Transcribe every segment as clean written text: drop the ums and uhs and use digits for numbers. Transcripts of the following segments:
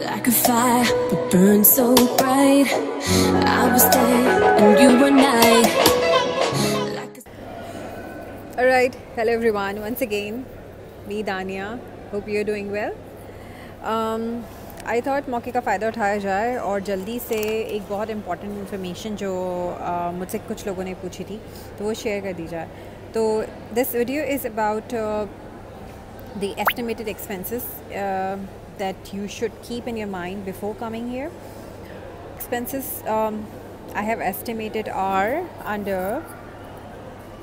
Like a fire that burned so bright, I was there and you were night. Alright, hello everyone, once again, me Dania. Hope you're doing well. I thought Mokika fayda uthaaya jai और जल्दी से एक बहुत important information जो मुझसे कुछ लोगों ने पूछी थी तो वो share कर दी जाए. तो this video is about the estimated expenses that you should keep in your mind before coming here. Expenses I have estimated are under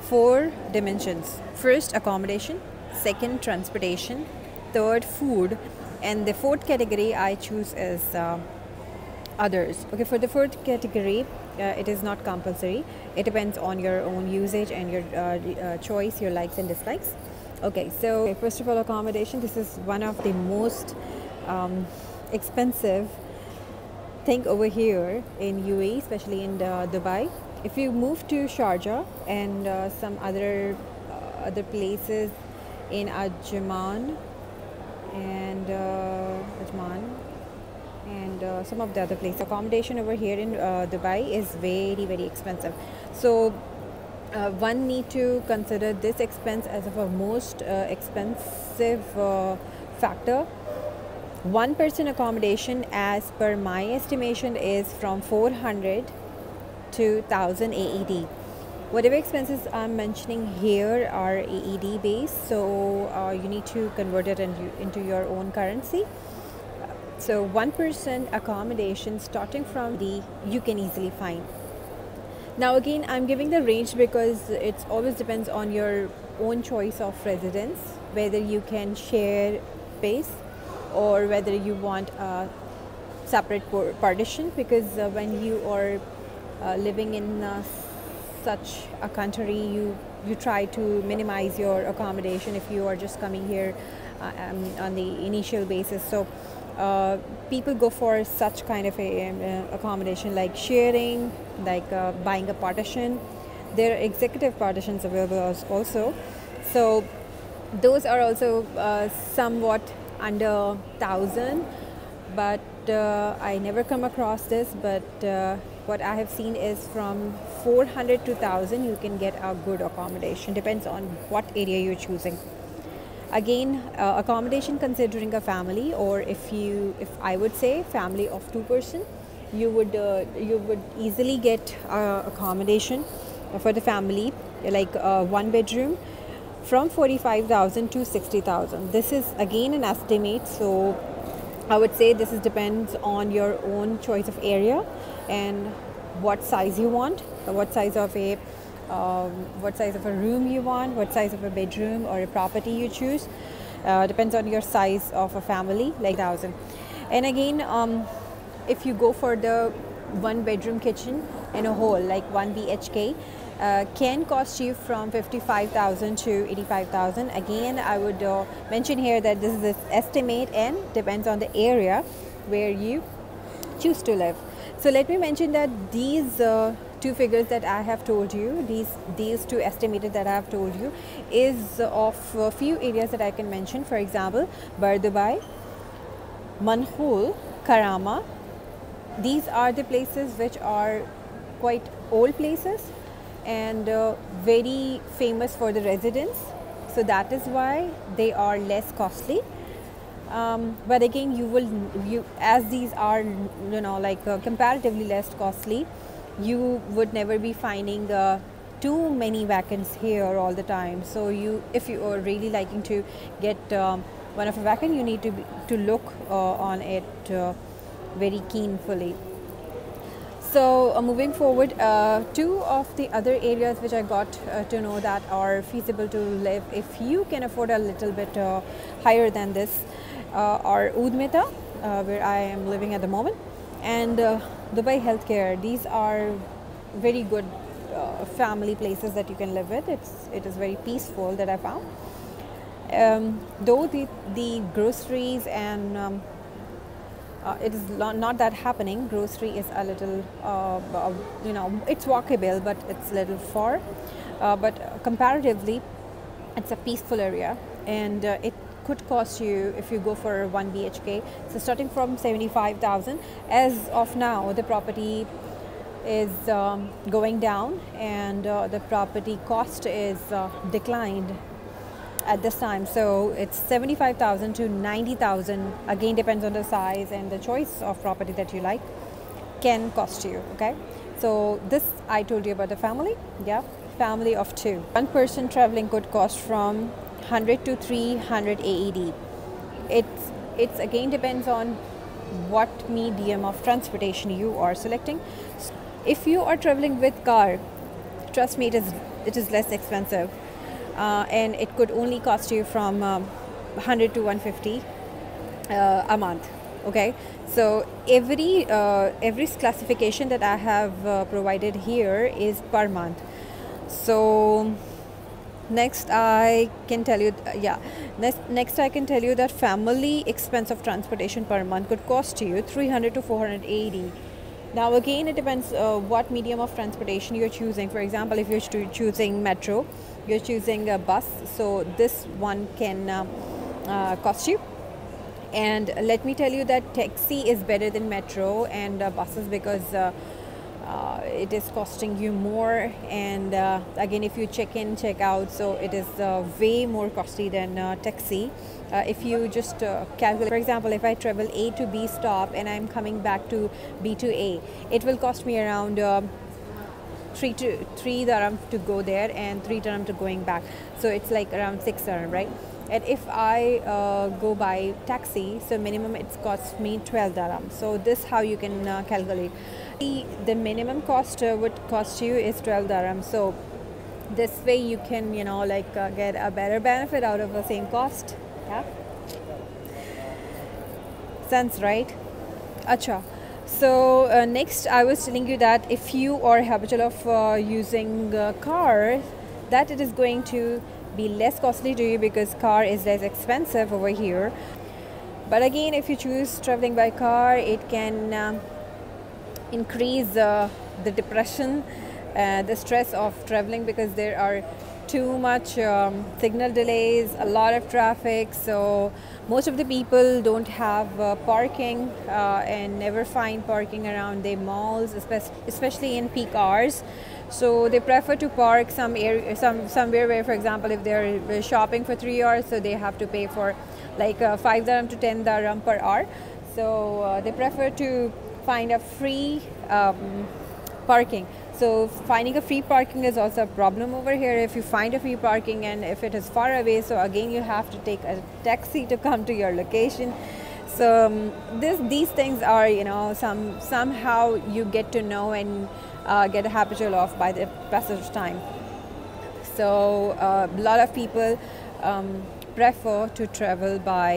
4 dimensions. First, accommodation. Second, transportation. Third, food. And the fourth category I choose is others. Okay, for the fourth category, it is not compulsory. It depends on your own usage and your choice, your likes and dislikes. Okay, so first of all, accommodation. This is one of the most expensive thing over here in UAE, especially in Dubai. If you move to Sharjah and some other places in Ajman and some of the other places, accommodation over here in Dubai is very, very expensive. So one need to consider this expense as of a most expensive factor. One person accommodation as per my estimation is from 400 to 1000 AED. Whatever expenses I'm mentioning here are AED based, so you need to convert it into your own currency. So one person accommodation starting from you can easily find. Now again, I'm giving the range because it always depends on your own choice of residence, whether you can share space or whether you want a separate partition, because when you are living in such a country, you try to minimize your accommodation if you are just coming here on the initial basis. So people go for such kind of accommodation, like sharing, like buying a partition. There are executive partitions available also, so those are also somewhat under 1000, but I never come across this, but what I have seen is from 400 to 1000 you can get a good accommodation, depends on what area you're choosing. Again, accommodation considering a family, or if I would say family of 2 person, you would easily get accommodation for the family, like 1 bedroom, from 45,000 to 60,000. This is again an estimate, so I would say this is depends on your own choice of area and what size you want, what size of a room you want, what size of a bedroom or a property you choose. Depends on your size of a family, like 1000. And again, if you go for the 1 bedroom kitchen and a whole, like 1 BHK, can cost you from 55,000 to 85,000. Again, I would mention here that this is an estimate and depends on the area where you choose to live. So let me mention that these two figures that I have told you, these two estimated that I have told you, is of a few areas that I can mention. For example, Bur Dubai, Manhul, Karama. These are the places which are quite old places and very famous for the residents. So that is why they are less costly. But again, as these are, you know, like comparatively less costly, you would never be finding too many vacants here all the time. So if you are really liking to get one of a vacant, you need to look on it very keenly. So moving forward, 2 of the other areas which I got to know that are feasible to live if you can afford a little bit higher than this are Udmeta, where I am living at the moment, and Dubai Healthcare. These are very good family places that you can live with. It is very peaceful that I found. Though the groceries and it is not that happening. Grocery is a little, you know, it's walkable, but it's a little far. But comparatively, it's a peaceful area, and could cost you if you go for 1 BHK. So starting from 75,000. As of now, the property is going down, and the property cost is declined at this time. So it's 75,000 to 90,000. Again, depends on the size and the choice of property that you like. Can cost you. Okay. So this I told you about the family. Yeah, family of 2. One person traveling could cost from 100 to 300 AED. It's again depends on what medium of transportation you are selecting. If you are traveling with car, trust me, it is less expensive. And it could only cost you from 100 to 150 a month. Okay, so every classification that I have provided here is per month. So next I can tell you, next I can tell you that family expense of transportation per month could cost you 300 to 480. Now again, it depends what medium of transportation you're choosing. For example, if you're choosing metro, you're choosing a bus, so this one can cost you. And let me tell you that taxi is better than metro and buses, because it is costing you more. And again, if you check in, check out, so it is way more costly than taxi. If you just calculate, for example, if I travel A to B stop and I'm coming back to B to A, it will cost me around 3 dirham to go there and 3 dirham to going back. So it's like around 6 dirham, right? And if I go by taxi, so minimum it costs me 12 dirham. So this how you can calculate. The minimum cost would cost you is 12 dirham. So this way you can, you know, like get a better benefit out of the same cost. Yeah, sense, right? Acha. So next I was telling you that if you are habitual of using car, that it is going to be less costly to you, because car is less expensive over here. But again, if you choose traveling by car, it can increase the depression, the stress of traveling, because there are too much signal delays, a lot of traffic. So most of the people don't have parking and never find parking around their malls, especially in peak hours. So they prefer to park somewhere where, for example, if they're shopping for 3 hours, so they have to pay for like 5 dirham to 10 dirham per hour. So they prefer to find a free parking. So finding a free parking is also a problem over here. If you find a free parking and if it is far away, so again you have to take a taxi to come to your location. So these things are, you know, somehow you get to know and get a habitual of by the passage of time. So a lot of people prefer to travel by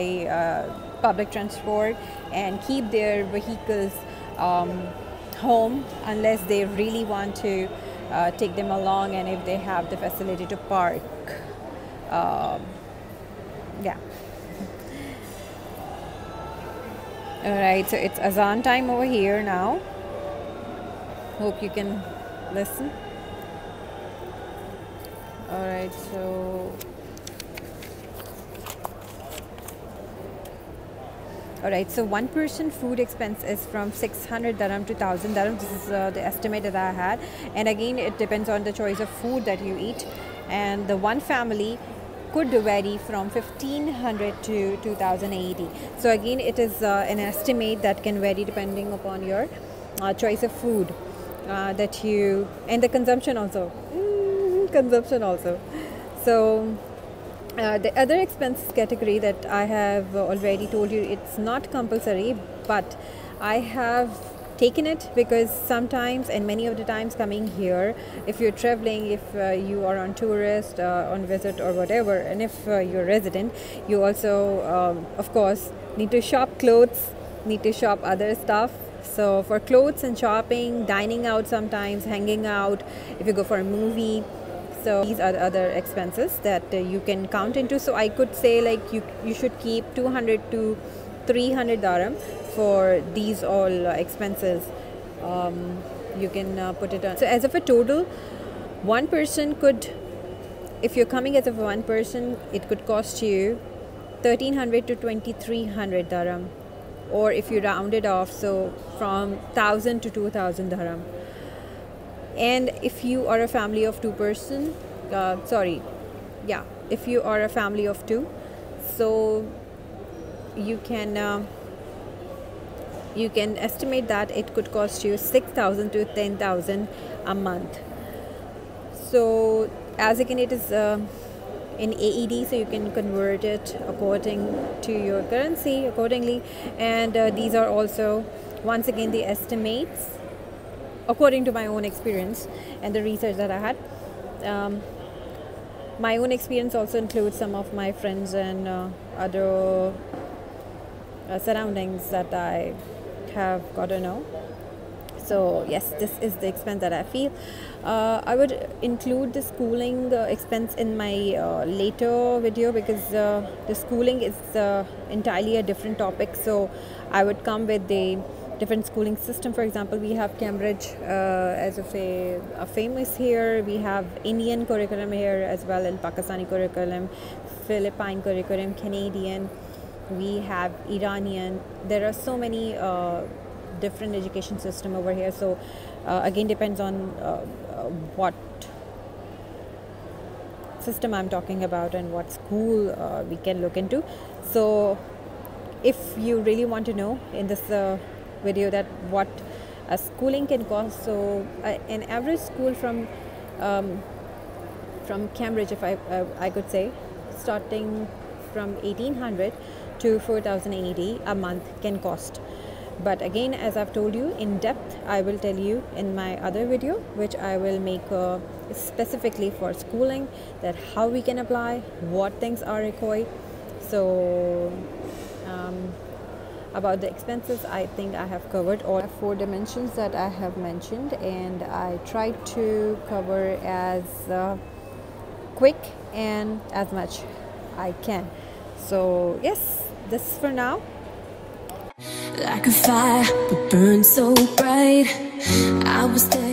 public transport and keep their vehicles home, unless they really want to take them along and if they have the facility to park. Yeah. Alright, so it's Azan time over here now. Hope you can listen. Alright, so... Alright, so one person food expense is from 600 dirham to 1000 dirham. This is the estimate that I had. And again, it depends on the choice of food that you eat. And the one family could vary from 1500 to 2080. So again, it is an estimate that can vary depending upon your choice of food that you... And the consumption also. Consumption also. So... the other expense category that I have already told you, it's not compulsory, but I have taken it because sometimes, and many of the times coming here, if you're traveling, if you are on tourist, on visit or whatever, and if you're resident, you also, of course, need to shop clothes, need to shop other stuff. So for clothes and shopping, dining out sometimes, hanging out, if you go for a movie. So these are the other expenses that you can count into. So I could say like you should keep 200 to 300 dirham for these all expenses. You can put it on. So as of a total, one person could, if you're coming as of one person, it could cost you 1300 to 2300 dirham, or if you round it off, so from 1000 to 2000 dirham. And if you are a family of two, so you can estimate that it could cost you 6,000 to 10,000 a month. So as again, it is in AED, so you can convert it according to your currency accordingly. And these are also once again the estimates according to my own experience and the research that I had. My own experience also includes some of my friends and other surroundings that I have got to know. So yes, this is the expense that I feel. I would include the schooling expense in my later video, because the schooling is entirely a different topic. So I would come with the different schooling system. For example, we have Cambridge as a famous here. We have Indian curriculum here as well, and Pakistani curriculum, Philippine curriculum, Canadian. We have Iranian. There are so many different education system over here. So again, depends on what system I'm talking about and what school we can look into. So if you really want to know in this video that what a schooling can cost, so an average school from Cambridge, if I could say, starting from 1800 to 4080 a month can cost. But again, as I've told you in depth, I will tell you in my other video, which I will make specifically for schooling, that how we can apply, what things are required. So about the expenses, I think I have covered all four dimensions that I have mentioned, and I tried to cover as quick and as much I can. So yes, this for now. Like a fire that burns so bright, I was there.